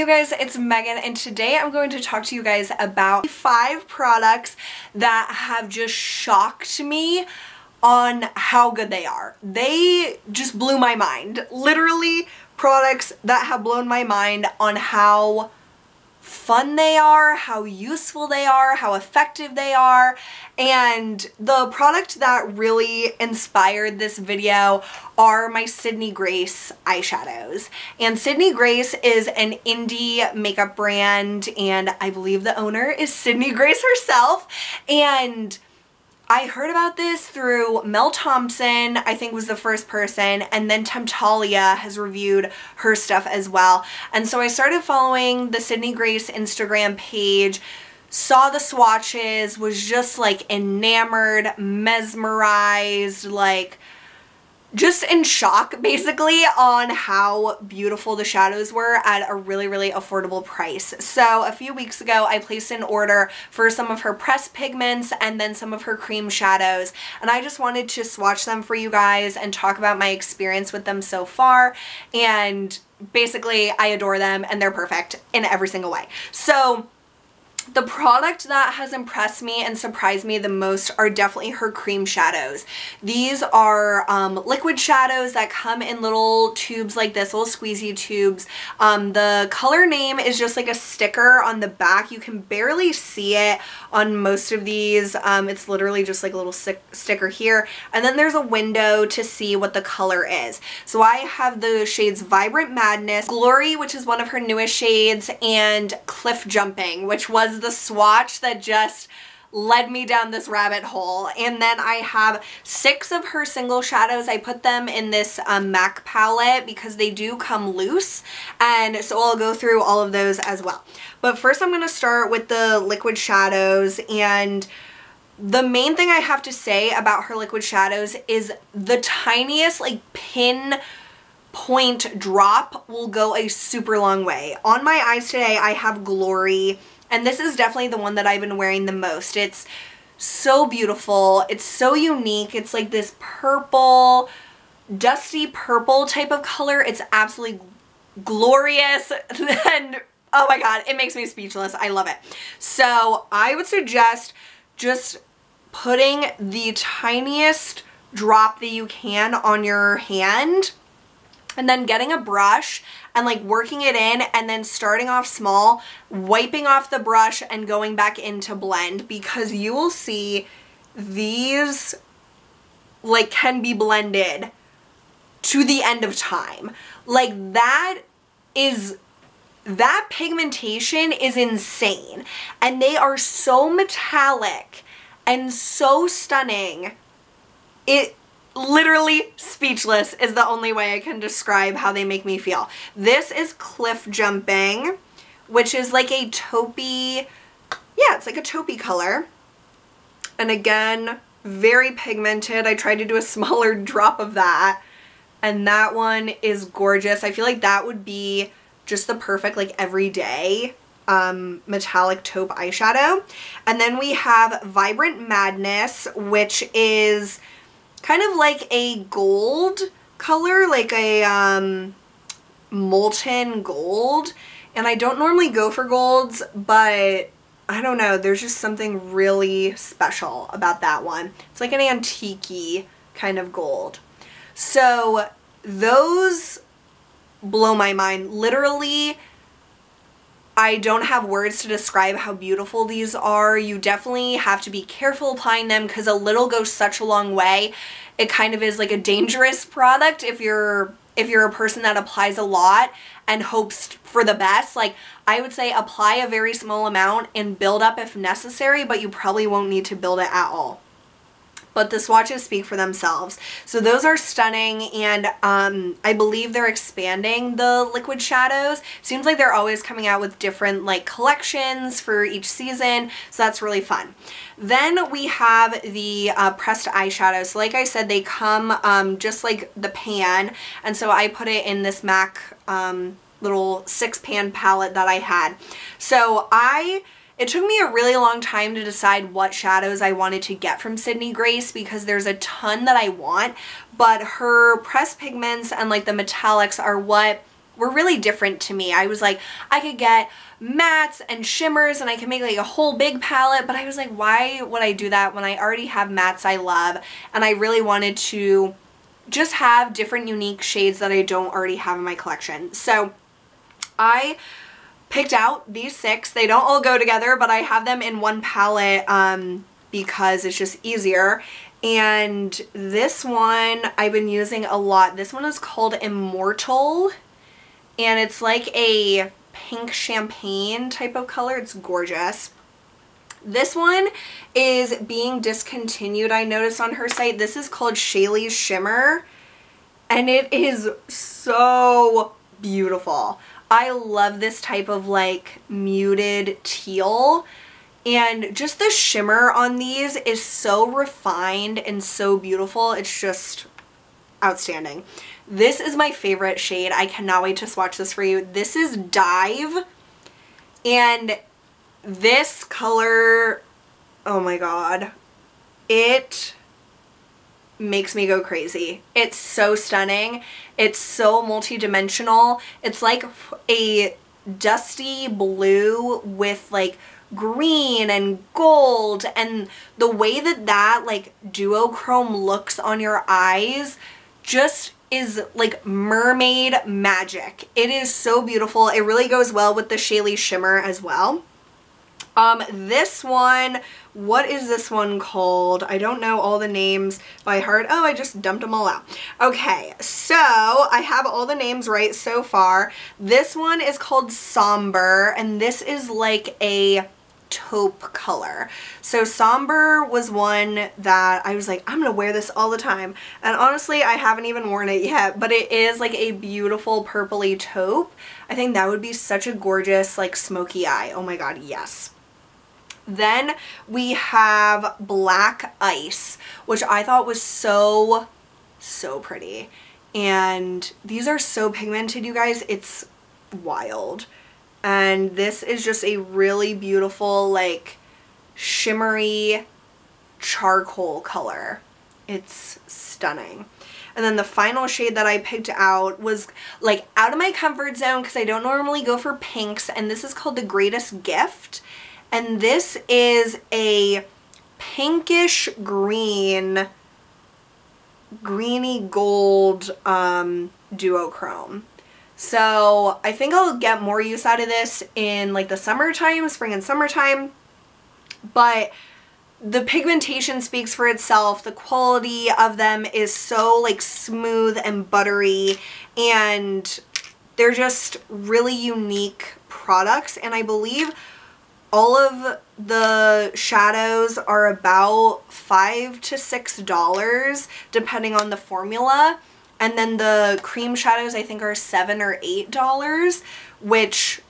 Hey you guys, it's Megan, and today I'm going to talk to you guys about 5 products that have just shocked me on how good they are. They just blew my mind. Literally products that have blown my mind on how fun they are, how useful they are, how effective they are. And the product that really inspired this video are my Sydney Grace eyeshadows. And Sydney Grace is an indie makeup brand, and I believe the owner is Sydney Grace herself. And I heard about this through Mel Thompson, I think was the first person, and then Temptalia has reviewed her stuff as well. And so I started following the Sydney Grace Instagram page, saw the swatches, was just like enamored, mesmerized, like just in shock basically on how beautiful the shadows were at a really, really affordable price. So a few weeks ago I placed an order for some of her pressed pigments and then some of her cream shadows, and I just wanted to swatch them for you guys and talk about my experience with them so far. And basically I adore them and they're perfect in every single way. So the product that has impressed me and surprised me the most are definitely her cream shadows. These are liquid shadows that come in little tubes like this, little squeezy tubes. The color name is just like a sticker on the back. You can barely see it on most of these. It's literally just like a little sticker here. And then there's a window to see what the color is. So I have the shades Vibrant Madness, Glory, which is one of her newest shades, and Cliff Jumping, which was the swatch that just led me down this rabbit hole. And then I have 6 of her single shadows. I put them in this MAC palette because they do come loose, and so I'll go through all of those as well. But first I'm going to start with the liquid shadows, and the main thing I have to say about her liquid shadows is the tiniest like pin point drop will go a super long way. On my eyes today I have Glory, and this is definitely the one that I've been wearing the most. It's so beautiful. It's so unique. It's like this purple, dusty purple type of color. It's absolutely glorious. And oh my God, it makes me speechless. I love it. So I would suggest just putting the tiniest drop that you can on your hand, and then getting a brush and like working it in, and then starting off small, wiping off the brush and going back into blend, because you will see these like can be blended to the end of time. Like that pigmentation is insane, and they are so metallic and so stunning. It literally speechless is the only way I can describe how they make me feel. This is Cliff Jumping, which is like a taupey, yeah, it's like a taupey color. And again, very pigmented. I tried to do a smaller drop of that, and that one is gorgeous. I feel like that would be just the perfect like everyday metallic taupe eyeshadow. And then we have Vibrant Madness, which is kind of like a gold color, like a molten gold. And I don't normally go for golds, but I don't know, there's just something really special about that one. It's like an antique-y kind of gold. So those blow my mind. Literally, I don't have words to describe how beautiful these are. You definitely have to be careful applying them because a little goes such a long way. It kind of is like a dangerous product if you're a person that applies a lot and hopes for the best. Like I would say apply a very small amount and build up if necessary, but you probably won't need to build it at all. But the swatches speak for themselves. So those are stunning, and I believe they're expanding the liquid shadows. Seems like they're always coming out with different like collections for each season, so that's really fun. Then we have the pressed eyeshadows. So like I said, they come just like the pan, and so I put it in this MAC little 6-pan palette that I had. So it took me a really long time to decide what shadows I wanted to get from Sydney Grace because there's a ton that I want, but her pressed pigments and like the metallics are what were really different to me. I was like, I could get mattes and shimmers and I can make like a whole big palette, but I was like, why would I do that when I already have mattes I love? And I really wanted to just have different unique shades that I don't already have in my collection. So I picked out these 6. They don't all go together, but I have them in one palette because it's just easier. And this one I've been using a lot. This one is called Immortal, and it's like a pink champagne type of color. It's gorgeous. This one is being discontinued, I noticed on her site. This is called Shaley's Shimmer, and it is so beautiful. I love this type of like muted teal, and just the shimmer on these is so refined and so beautiful. It's just outstanding. This is my favorite shade. I cannot wait to swatch this for you. This is Dive, and this color, oh my god, it makes me go crazy. It's so stunning. It's so multi-dimensional. It's like a dusty blue with like green and gold, and the way that that like duochrome looks on your eyes just is like mermaid magic. It is so beautiful. It really goes well with the Shaley's Shimmer as well. This one, what is this one called? I don't know all the names by heart. Oh, I just dumped them all out. Okay, so I have all the names right so far. This one is called Somber, and this is like a taupe color. So Somber was one that I was like, I'm gonna wear this all the time, and honestly I haven't even worn it yet, but it is like a beautiful purpley taupe. I think that would be such a gorgeous like smoky eye. Oh my god, yes. Then we have Black Ice, which I thought was so pretty, and these are so pigmented, you guys, it's wild. And this is just a really beautiful like shimmery charcoal color. It's stunning. And then the final shade that I picked out was like out of my comfort zone because I don't normally go for pinks, and this is called The Greatest Gift, and this is a pinkish green, greeny gold duochrome. So I think I'll get more use out of this in like the summertime, spring and summertime, but the pigmentation speaks for itself. The quality of them is so like smooth and buttery, and they're just really unique products. And I believe all of the shadows are about $5 to $6 depending on the formula. And then the cream shadows I think are $7 or $8, which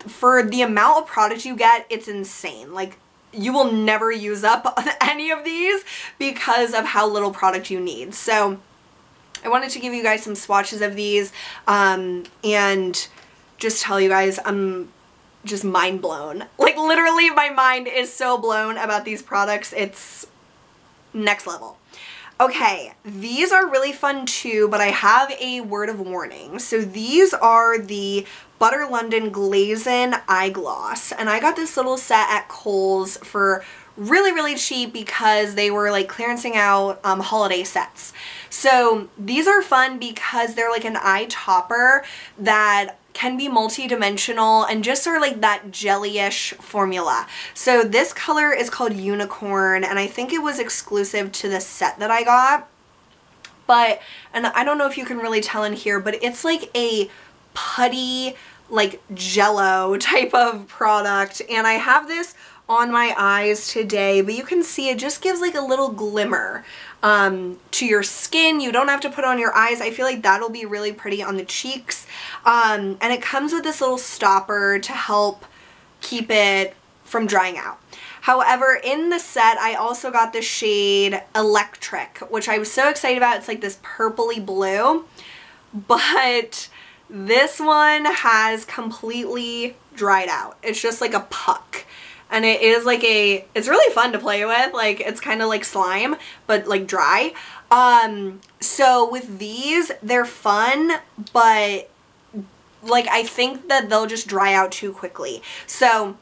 for the amount of product you get, it's insane. Like you will never use up any of these because of how little product you need. So I wanted to give you guys some swatches of these and just tell you guys I'm just mind blown. Like literally my mind is so blown about these products. It's next level. Okay, these are really fun too, but I have a word of warning. So these are the Butter London Glazen Eye Gloss, and I got this little set at Kohl's for really cheap because they were like clearancing out holiday sets. So these are fun because they're like an eye topper that can be multi-dimensional and just sort of like that jelly-ish formula. So this color is called Unicorn, and I think it was exclusive to the set that I got. But, and I don't know if you can really tell in here, but it's like a putty, like jello type of product. And I have this on my eyes today, but you can see it just gives like a little glimmer to your skin. You don't have to put on your eyes. I feel like that'll be really pretty on the cheeks. And it comes with this little stopper to help keep it from drying out. However, in the set, I also got the shade Electric, which I was so excited about. It's like this purpley blue, but this one has completely dried out. It's just like a puck. And it is like a, it's really fun to play with. Like it's kind of like slime, but like dry. So with these, they're fun, but like, I think that they'll just dry out too quickly. So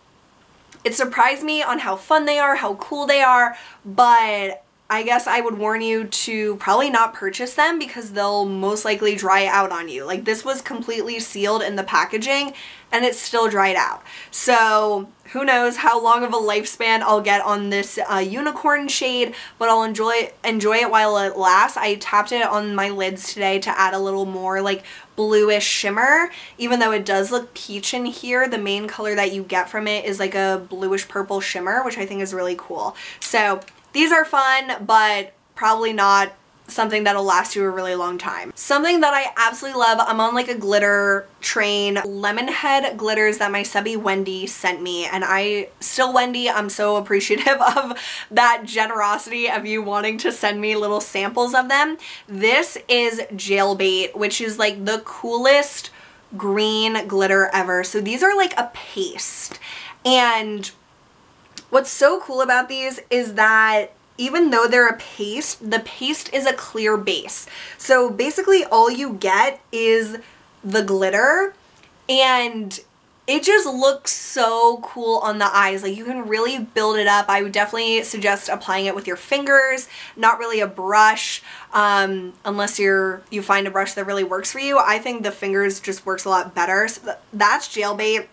it surprised me on how fun they are, how cool they are, but I guess I would warn you to probably not purchase them because they'll most likely dry out on you. Like, this was completely sealed in the packaging and it's still dried out. So who knows how long of a lifespan I'll get on this unicorn shade, but I'll enjoy it while it lasts. I tapped it on my lids today to add a little more like bluish shimmer. Even though it does look peach in here, the main color that you get from it is like a bluish purple shimmer, which I think is really cool. So these are fun, but probably not something that'll last you a really long time. Something that I absolutely love, I'm on like a glitter train, Lemonhead glitters that my subby Wendy sent me, and I'm so appreciative of that generosity of you wanting to send me little samples of them. This is Jailbait, which is like the coolest green glitter ever. So these are like a paste, and what's so cool about these is that even though they're a paste, the paste is a clear base. So basically all you get is the glitter, and it just looks so cool on the eyes. Like, you can really build it up. I would definitely suggest applying it with your fingers, not really a brush, unless you find a brush that really works for you. I think the fingers just works a lot better. So that's Jailbait.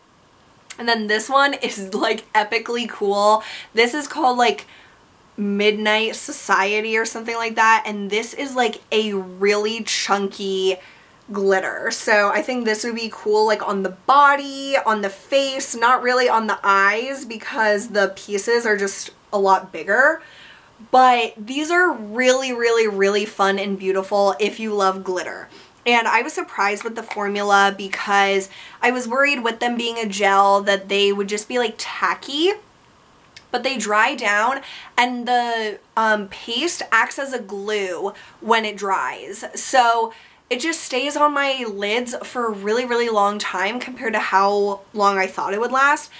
And then this one is like epically cool. This is called like Midnight Society or something like that. And this is like a really chunky glitter. So I think this would be cool like on the body, on the face, not really on the eyes because the pieces are just a lot bigger. But these are really, really, really fun and beautiful if you love glitter. And I was surprised with the formula because I was worried with them being a gel that they would just be like tacky, but they dry down and the paste acts as a glue when it dries. So it just stays on my lids for a really, really long time compared to how long I thought it would last.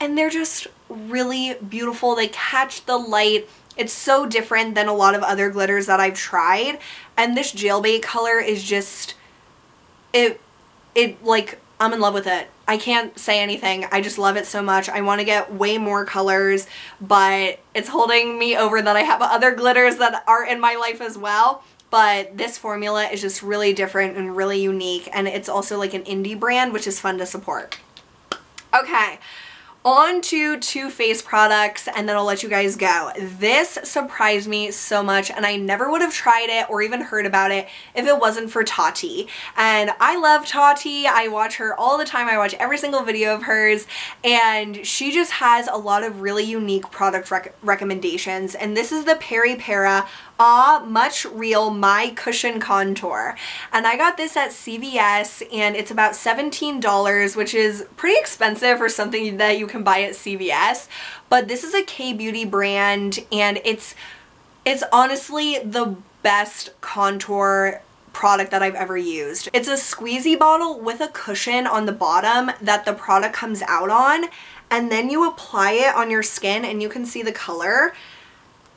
And they're just really beautiful. They catch the light. It's so different than a lot of other glitters that I've tried, and this Jailbait color is just, like, I'm in love with it. I can't say anything. I just love it so much. I want to get way more colors, but it's holding me over that I have other glitters that are in my life as well. But this formula is just really different and really unique, and it's also like an indie brand, which is fun to support. Okay. On to Too Faced products, and then I'll let you guys go. This surprised me so much, and I never would have tried it or even heard about it if it wasn't for Tati. And I love Tati. I watch her all the time. I watch every single video of hers, and she just has a lot of really unique product recommendations. And this is the PeriPera Much Real My Cushion Contour, and I got this at CVS, and it's about $17, which is pretty expensive for something that you can buy at CVS, but this is a K-beauty brand, and it's honestly the best contour product that I've ever used. It's a squeezy bottle with a cushion on the bottom that the product comes out on, and then you apply it on your skin and you can see the color.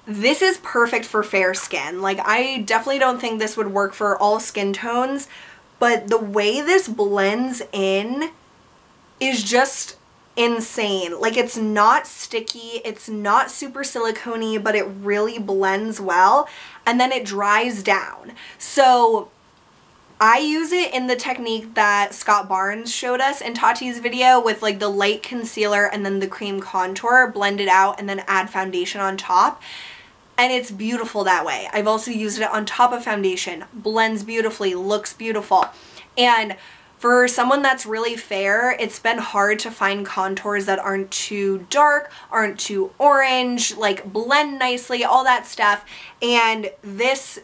This is perfect for fair skin. Like, I definitely don't think this would work for all skin tones, but the way this blends in is just insane. Like, it's not sticky, it's not super silicone-y, but it really blends well, and then it dries down. So I use it in the technique that Scott Barnes showed us in Tati's video with like the light concealer and then the cream contour, blend it out, and then add foundation on top. And it's beautiful that way. I've also used it on top of foundation. Blends beautifully, looks beautiful. And for someone that's really fair, it's been hard to find contours that aren't too dark, aren't too orange, like blend nicely, all that stuff. And this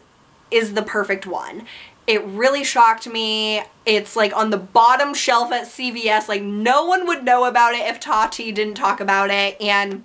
is the perfect one. It really shocked me. It's like on the bottom shelf at CVS. Like, no one would know about it if Tati didn't talk about it, and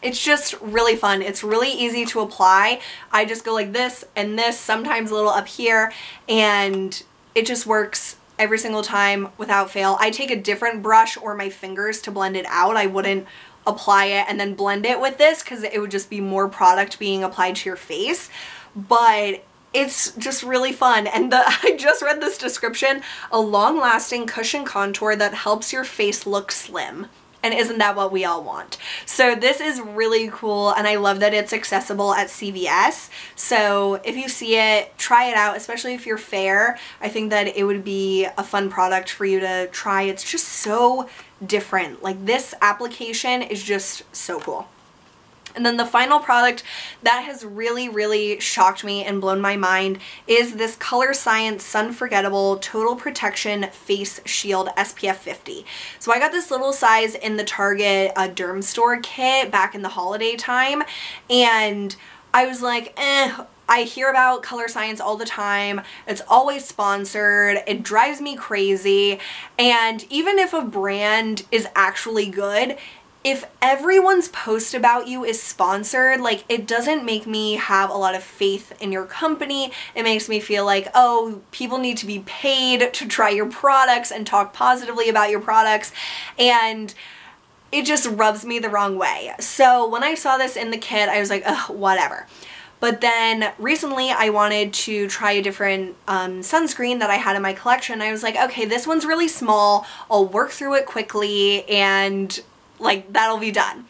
it's just really fun. It's really easy to apply. I just go like this and this, sometimes a little up here, and it just works every single time without fail. I take a different brush or my fingers to blend it out. I wouldn't apply it and then blend it with this because it would just be more product being applied to your face, but It's just really fun. And I just read this description, a long-lasting cushion contour that helps your face look slim. And isn't that what we all want? So this is really cool, and I love that it's accessible at CVS. So if you see it, try it out, especially if you're fair. I think that it would be a fun product for you to try. It's just so different. Like, this application is just so cool. And then the final product that has really, really shocked me and blown my mind is this Color Science Sunforgettable Total Protection Face Shield SPF 50. So I got this little size in the Target Dermstore kit back in the holiday time, and I was like, I hear about Color Science all the time. It's always sponsored. It drives me crazy. And even if a brand is actually good, if everyone's post about you is sponsored, like, it doesn't make me have a lot of faith in your company. It makes me feel like, oh, people need to be paid to try your products and talk positively about your products, and it just rubs me the wrong way. So when I saw this in the kit, I was like, ugh, whatever. But then recently I wanted to try a different sunscreen that I had in my collection. I was like, okay, this one's really small. I'll work through it quickly, and like, that'll be done.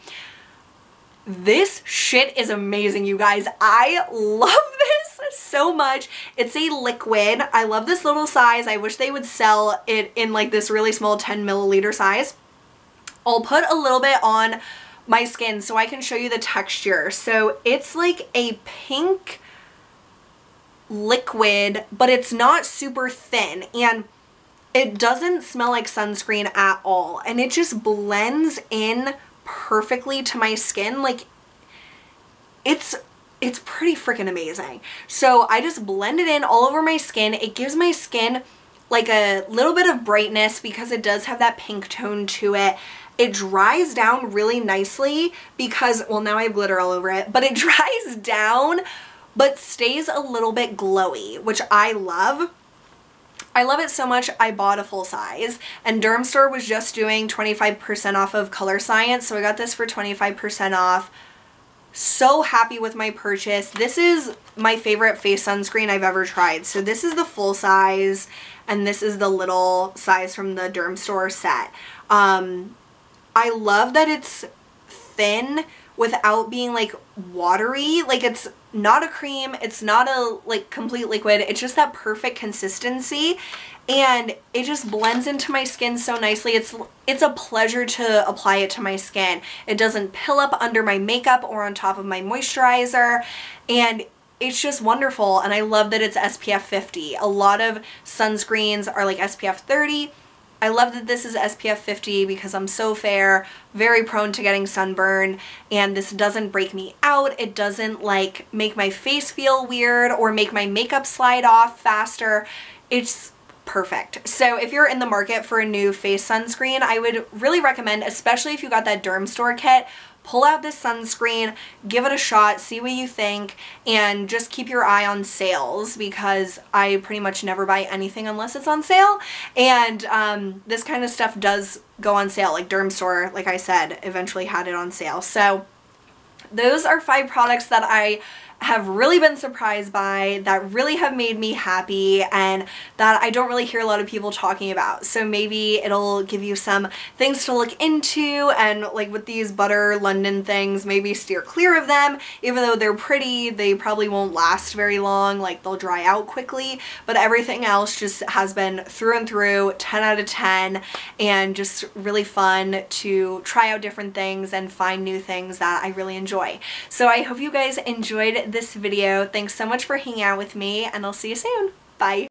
This shit is amazing, you guys. I love this so much. It's a liquid. I love this little size. I wish they would sell it in like this really small 10 milliliter size. I'll put a little bit on my skin so I can show you the texture. So it's like a pink liquid, but it's not super thin, and it doesn't smell like sunscreen at all, and it just blends in perfectly to my skin. Like, it's pretty freaking amazing. So I just blend it in all over my skin. It gives my skin like a little bit of brightness because it does have that pink tone to it. It dries down really nicely because, well, now I have glitter all over it, but it dries down but stays a little bit glowy, which I love. I love it so much I bought a full size, and Dermstore was just doing 25% off of Color Science, so I got this for 25% off. So happy with my purchase. This is my favorite face sunscreen I've ever tried. So this is the full size, and this is the little size from the Dermstore set. I love that it's thin without being like watery. Like, it's not a cream, it's not a like complete liquid, it's just that perfect consistency, and it just blends into my skin so nicely. It's a pleasure to apply it to my skin. It doesn't pill up under my makeup or on top of my moisturizer, and it's just wonderful. And I love that it's SPF 50. A lot of sunscreens are like SPF 30. I love that this is SPF 50 because I'm so fair, very prone to getting sunburn, and this doesn't break me out. It doesn't like make my face feel weird or make my makeup slide off faster. It's perfect. So if you're in the market for a new face sunscreen, I would really recommend, especially if you got that Dermstore kit, pull out this sunscreen, give it a shot, see what you think, and just keep your eye on sales because I pretty much never buy anything unless it's on sale. And this kind of stuff does go on sale. Like, Dermstore, like I said, eventually had it on sale. So those are 5 products that I have really been surprised by, that really have made me happy, and that I don't really hear a lot of people talking about. So maybe it'll give you some things to look into, and like with these Butter London things, maybe steer clear of them. Even though they're pretty, they probably won't last very long, like they'll dry out quickly, but everything else just has been through and through 10 out of 10 and just really fun to try out different things and find new things that I really enjoy. So I hope you guys enjoyed this video. Thanks so much for hanging out with me, and I'll see you soon. Bye.